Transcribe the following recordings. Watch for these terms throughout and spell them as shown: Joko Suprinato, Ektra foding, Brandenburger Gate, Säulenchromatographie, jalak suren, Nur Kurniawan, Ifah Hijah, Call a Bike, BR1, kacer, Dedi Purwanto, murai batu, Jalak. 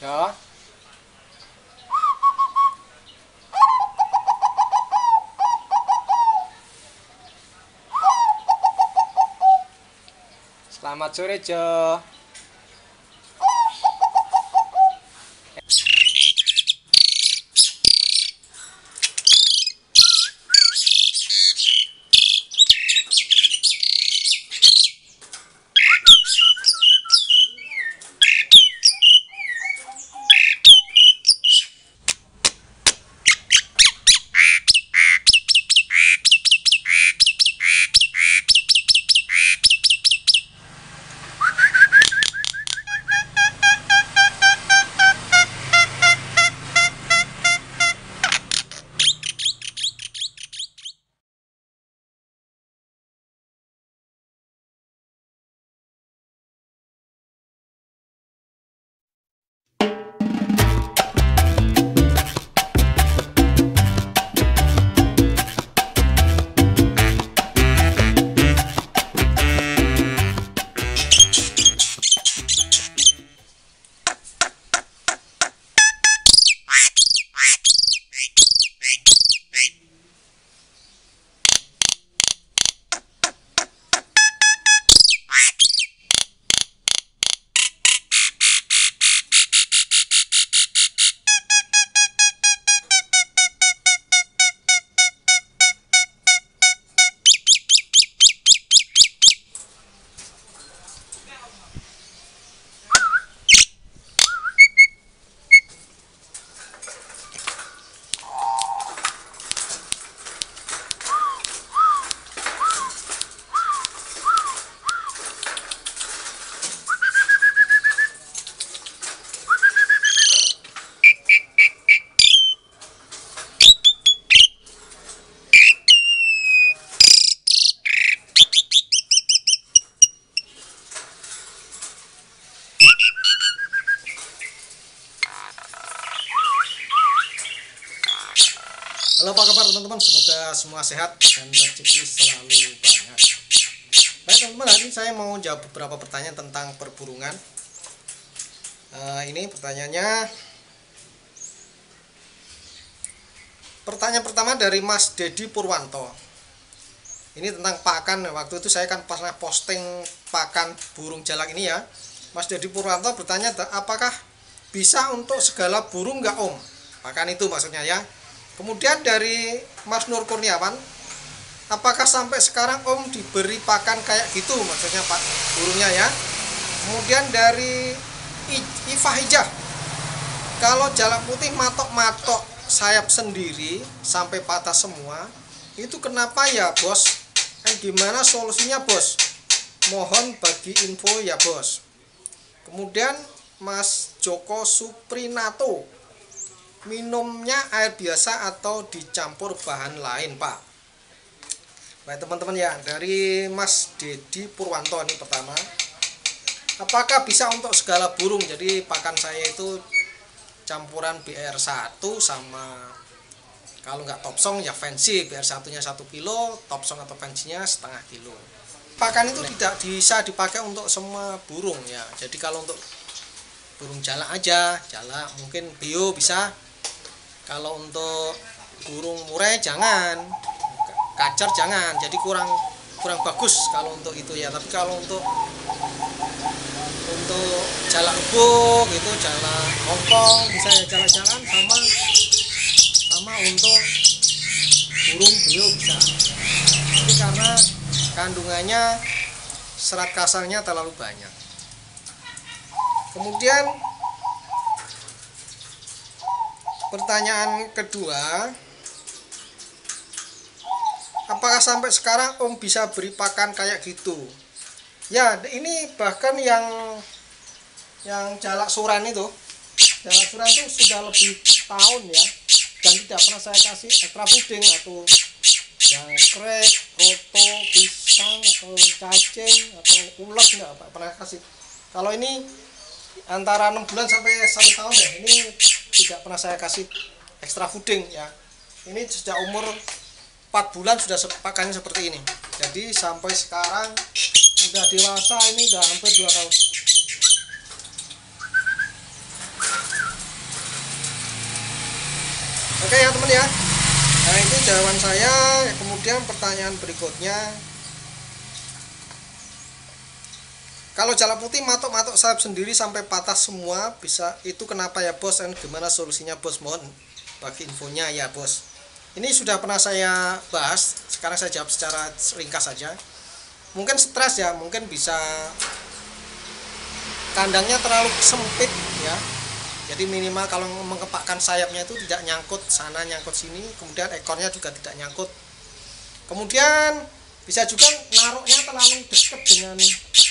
Ja. Selamat sore, Jo. Halo, apa kabar teman-teman? Semoga semua sehat dan rezeki selalu banyak. Baik teman-teman, hari ini saya mau jawab beberapa pertanyaan tentang perburungan. Ini pertanyaannya. Pertanyaan pertama dari Mas Dedi Purwanto. Ini tentang pakan. Waktu itu saya kan pernah posting pakan burung jalak ini ya. Mas Dedi Purwanto bertanya, apakah bisa untuk segala burung nggak Om? Pakan itu maksudnya ya. Kemudian dari Mas Nur Kurniawan, apakah sampai sekarang Om diberi pakan kayak gitu? Maksudnya Pak burungnya ya. Kemudian dari Ifah Hijah, kalau jalak putih matok-matok sayap sendiri sampai patah semua, itu kenapa ya Bos? Dan gimana solusinya Bos? Mohon bagi info ya Bos. Kemudian Mas Joko Suprinato, minumnya air biasa atau dicampur bahan lain Pak? Baik teman-teman ya, dari Mas Dedi Purwanto ini pertama, apakah bisa untuk segala burung? Jadi pakan saya itu campuran BR1 sama, kalau nggak topsong ya fancy. BR1 nya 1 kilo, topsong atau fancy nya setengah kilo. Pakan itu tidak bisa dipakai untuk semua burung ya. Jadi kalau untuk burung jalak aja, jalak mungkin bio bisa. Kalau untuk burung murai jangan, kacer jangan, jadi kurang bagus kalau untuk itu ya. Tapi kalau untuk jalak gebuk gitu, jalak hongkong bisa ya, jalak-jalan sama untuk burung bio bisa. Tapi karena kandungannya serat kasarnya terlalu banyak. Kemudian pertanyaan kedua, apakah sampai sekarang Om bisa beri pakan kayak gitu? Ya, ini bahkan yang jalak suren itu. Jalak suren itu sudah lebih tahun ya, dan tidak pernah saya kasih ekstra puding atau jangkrik, roto, pisang, atau cacing, atau ulet, enggak pernah kasih. Kalau ini antara 6 bulan sampai 1 tahun ya, ini tidak pernah saya kasih ekstra fooding ya. Ini sejak umur 4 bulan sudah pakannya seperti ini. Jadi sampai sekarang sudah dewasa, ini sudah hampir 2 tahun. Oke ya teman ya. Nah itu jawaban saya. Kemudian pertanyaan berikutnya, kalau jalak putih matok-matok sayap sendiri sampai patah semua, bisa itu kenapa ya bos, dan gimana solusinya bos, mohon bagi infonya ya bos. Ini sudah pernah saya bahas, sekarang saya jawab secara ringkas saja. Mungkin stres ya, mungkin bisa kandangnya terlalu sempit ya. Jadi minimal kalau mengepakkan sayapnya itu tidak nyangkut sana, nyangkut sini, kemudian ekornya juga tidak nyangkut. Kemudian bisa juga naroknya terlalu dekat dengan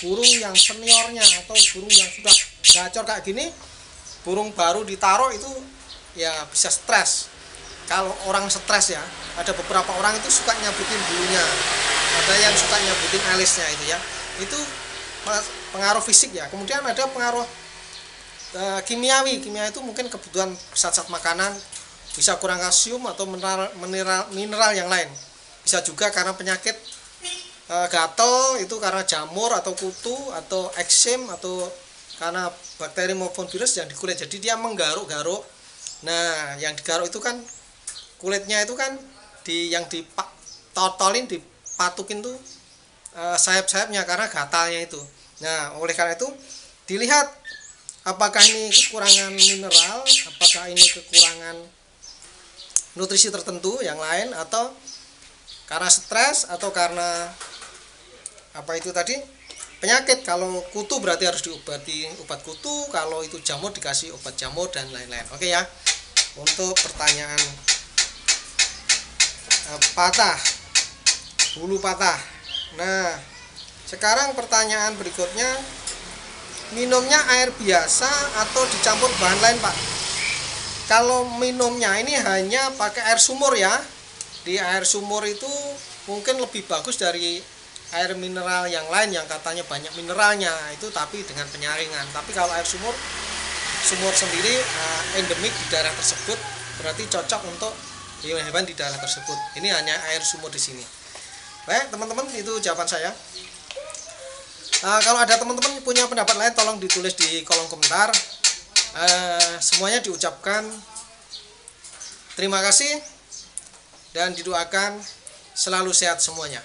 burung yang seniornya atau burung yang sudah gacor kayak gini, burung baru ditaruh itu ya bisa stres. Kalau orang stres ya, ada beberapa orang itu suka nyabutin bulunya, ada yang suka nyabutin alisnya itu ya, itu pengaruh fisik ya. Kemudian ada pengaruh kimiawi. Kimia itu mungkin kebutuhan zat-zat makanan, bisa kurang kalsium atau mineral yang lain. Bisa juga karena penyakit gatel, itu karena jamur atau kutu atau eksem atau karena bakteri maupun virus yang di kulit. Jadi dia menggaruk-garuk. Nah, yang digaruk itu kan kulitnya itu kan yang ditotolin, dipatukin tuh sayap-sayapnya karena gatalnya itu. Nah, oleh karena itu dilihat apakah ini kekurangan mineral, apakah ini kekurangan nutrisi tertentu yang lain, atau karena stres, atau karena apa itu tadi, penyakit. Kalau kutu berarti harus diobati obat kutu, kalau itu jamur dikasih obat jamur dan lain-lain. Oke ya, untuk pertanyaan patah, bulu patah. Nah sekarang pertanyaan berikutnya, minumnya air biasa atau dicampur bahan lain Pak? Kalau minumnya ini hanya pakai air sumur ya. Di air sumur itu mungkin lebih bagus dari air mineral yang lain yang katanya banyak mineralnya itu, tapi dengan penyaringan. Tapi kalau air sumur sendiri endemik di daerah tersebut, berarti cocok untuk hewan-hewan di daerah tersebut. Ini hanya air sumur di sini. Baik teman-teman, itu jawaban saya. Kalau ada teman-teman punya pendapat lain, tolong ditulis di kolom komentar. Semuanya diucapkan terima kasih dan didoakan selalu sehat semuanya.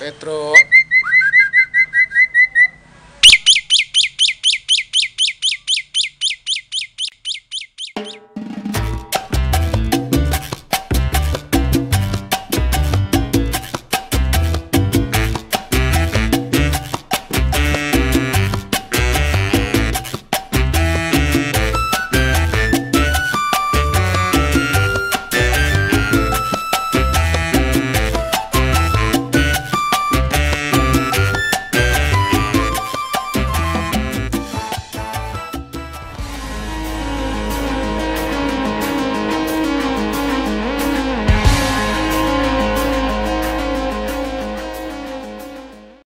Petro